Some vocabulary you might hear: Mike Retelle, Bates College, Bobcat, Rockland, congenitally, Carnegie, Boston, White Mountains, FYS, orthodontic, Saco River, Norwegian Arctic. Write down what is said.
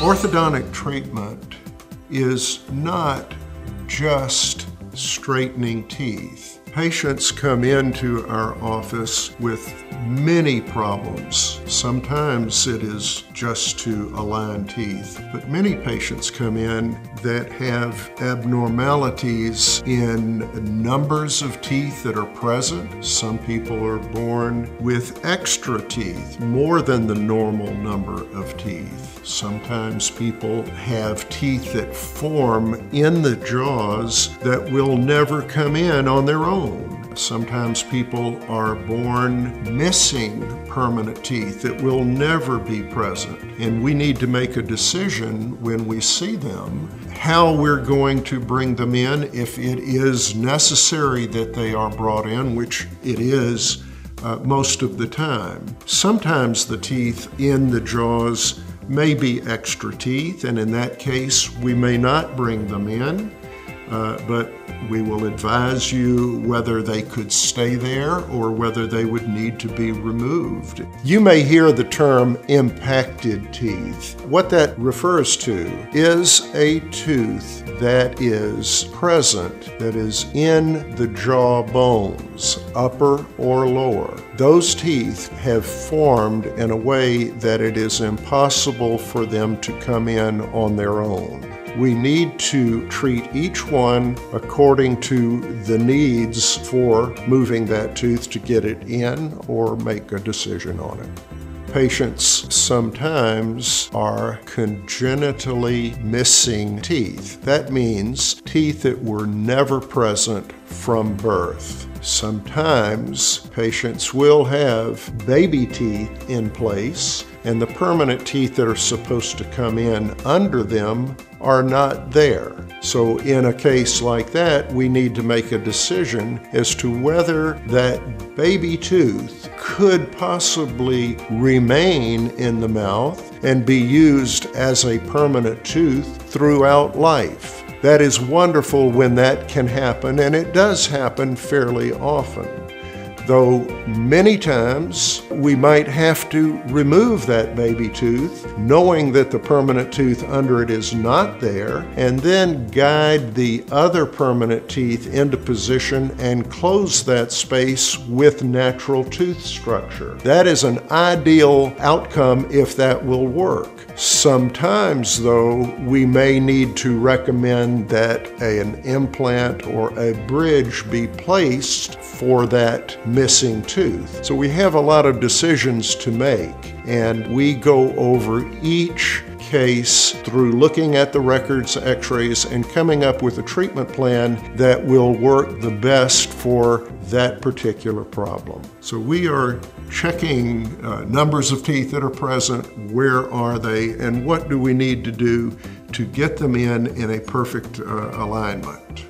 Orthodontic treatment is not just straightening teeth. Patients come into our office with many problems. Sometimes it is just to align teeth, but many patients come in that have abnormalities in numbers of teeth that are present. Some people are born with extra teeth, more than the normal number of teeth. Sometimes people have teeth that form in the jaws that will never come in on their own. Sometimes people are born missing permanent teeth that will never be present, and we need to make a decision when we see them how we're going to bring them in if it is necessary that they are brought in, which it is most of the time. Sometimes the teeth in the jaws may be extra teeth, and in that case we may not bring them in. But we will advise you whether they could stay there or whether they would need to be removed. You may hear the term impacted teeth. What that refers to is a tooth that is present, that is in the jaw bones, upper or lower. Those teeth have formed in a way that it is impossible for them to come in on their own. We need to treat each one according to the needs for moving that tooth to get it in or make a decision on it. Patients sometimes are congenitally missing teeth. That means teeth that were never present from birth. Sometimes patients will have baby teeth in place, and the permanent teeth that are supposed to come in under them are not there. So in a case like that, we need to make a decision as to whether that baby tooth could possibly remain in the mouth and be used as a permanent tooth throughout life. That is wonderful when that can happen, and it does happen fairly often. Though many times we might have to remove that baby tooth, knowing that the permanent tooth under it is not there, and then guide the other permanent teeth into position and close that space with natural tooth structure. That is an ideal outcome if that will work. Sometimes, though, we may need to recommend that an implant or a bridge be placed for that missing tooth. So we have a lot of decisions to make, and we go over each case through looking at the records, x-rays, and coming up with a treatment plan that will work the best for that particular problem. So we are checking numbers of teeth that are present, where are they, and what do we need to do to get them in a perfect alignment.